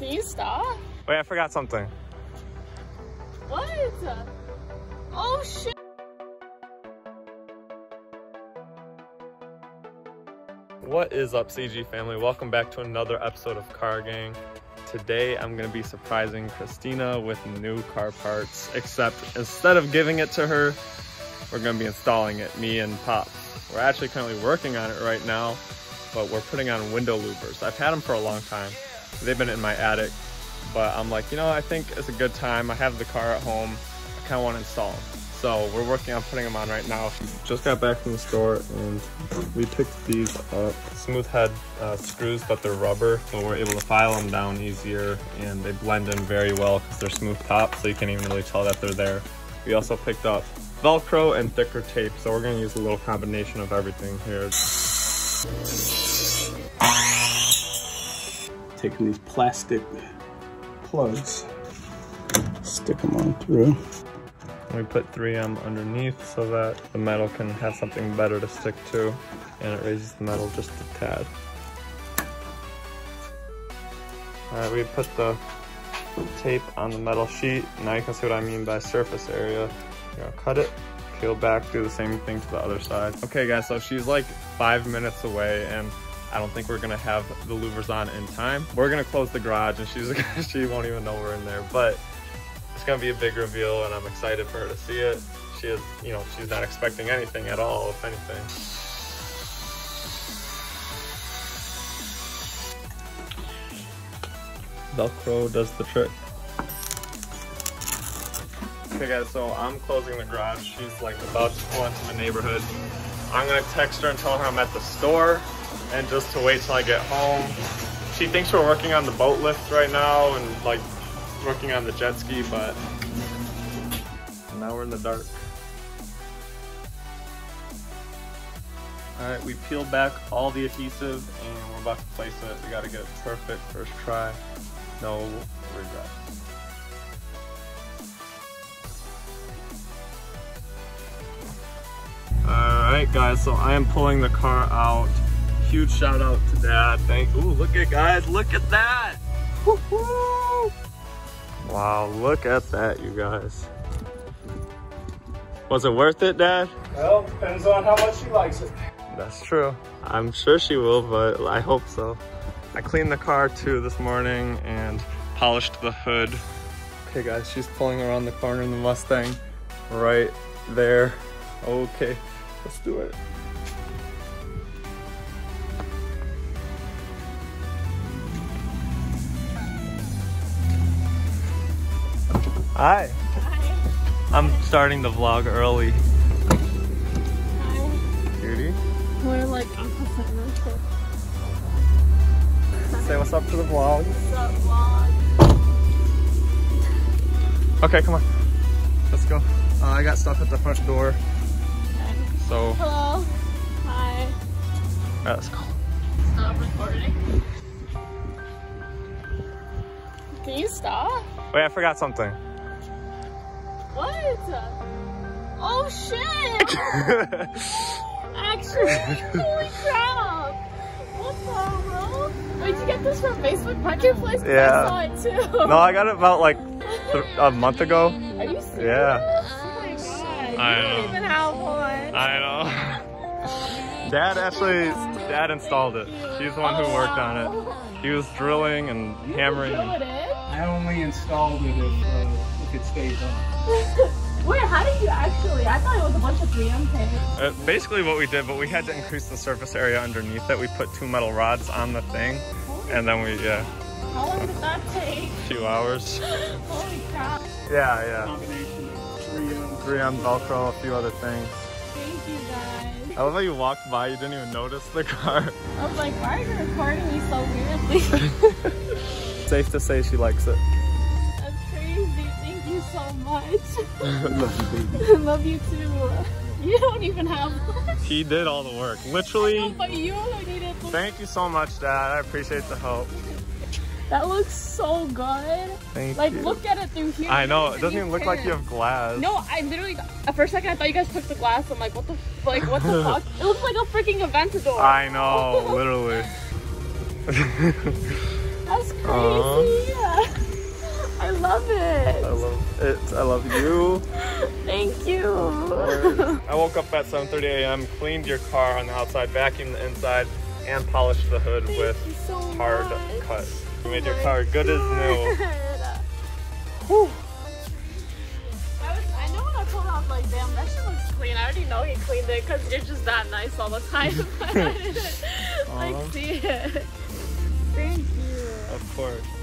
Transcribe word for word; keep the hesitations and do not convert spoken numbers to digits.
Can you stop? Wait, I forgot something. What? Oh, shit. What is up, C G family? Welcome back to another episode of Car Gang. Today, I'm gonna be surprising Christina with new car parts, except instead of giving it to her, we're gonna be installing it, me and Pop. We're actually currently working on it right now, but we're putting on window louvers. I've had them for a long time. They've been in my attic, but I'm like, you know, I think it's a good time. I have the car at home. I kinda wanna install them. So we're working on putting them on right now. Just got back from the store and we picked these up. Smooth head uh, screws, but they're rubber, so we're able to file them down easier and they blend in very well because they're smooth top, so you can't even really tell that they're there. We also picked up Velcro and thicker tape, so we're gonna use a little combination of everything here. Taking these plastic plugs, stick them on through. We put three M underneath so that the metal can have something better to stick to, and it raises the metal just a tad. Alright, we put the tape on the metal sheet. Now you can see what I mean by surface area. You're gonna cut it, peel back, do the same thing to the other side. Okay guys, so she's like five minutes away and I don't think we're gonna have the louvers on in time. We're gonna close the garage and she's she won't even know we're in there, but it's gonna be a big reveal and I'm excited for her to see it. She is, you know, she's not expecting anything at all, if anything. Velcro does the trick. Okay guys, so I'm closing the garage. She's like about to pull into the neighborhood. I'm gonna text her and tell her I'm at the store and just to wait till I get home. She thinks we're working on the boat lift right now and like working on the jet ski, but now we're in the dark. All right, we peeled back all the adhesive and we're about to place it. We got to get it perfect first try. No regrets. All right, guys, so I am pulling the car out. Huge shout out to Dad. Thank you. Ooh, look at guys, look at that. Woo-hoo! Wow, look at that, you guys. Was it worth it, Dad? Well, depends on how much she likes it. That's true. I'm sure she will, but I hope so. I cleaned the car too this morning and polished the hood. Okay guys, she's pulling around the corner in the Mustang right there. Okay, let's do it. Hi. Hi. I'm starting the vlog early. Hi. Cutie. We're like opposite roads. Say what's up to the vlog. What's up, vlog? Okay, come on. Let's go. Uh, I got stuff at the front door. Okay. So. Hello. Hi. Alright, let's go. Stop recording. Can you stop? Wait, I forgot something. What? Oh shit! Actually, holy crap! What the hell? Wait, did you get this from Facebook Marketplace? Yeah. I saw it too. No, I got it about like a month ago. Are you serious? Yeah. Oh my god! I don't even have one. I know. Dad actually, Dad installed it. He's the one who worked on it. He was drilling and hammering. I only installed it if. Uh, It stays on. Wait, how did you actually? I thought it was a bunch of three M things. Uh, basically, what we did, but we had to increase the surface area underneath it. We put two metal rods on the thing, holy and then we yeah. How long did that take? A few hours. Holy crap! Yeah, yeah. Combination of three M, three M Velcro, a few other things. Thank you guys. I love how you walked by. You didn't even notice the car. I was like, why are you recording me so weirdly? Safe to say, she likes it. So much. I love you, baby. I love you too. You don't even have one. He did all the work. Literally. I know, but you needed one. Thank you so much, Dad. I appreciate the help. That looks so good. Thank like, you. Look at it through here. I know. It doesn't even look like you have glass. No, I literally, for a second, I thought you guys took the glass. I'm like, what the, like, what the fuck? It looks like a freaking Aventador. I know, literally. That's crazy. Crazy. I love it. I love it. I love you. Thank you. I woke up at seven thirty A M, cleaned your car on the outside, vacuumed the inside, and polished the hood Thank with so hard much. cut. You made oh your car good God. as new. Whew. I, was, I know when I pulled off, like, damn, that shit looks clean. I already know he cleaned it because you're just that nice all the time. I didn't, like, see it. Thank you. Of course.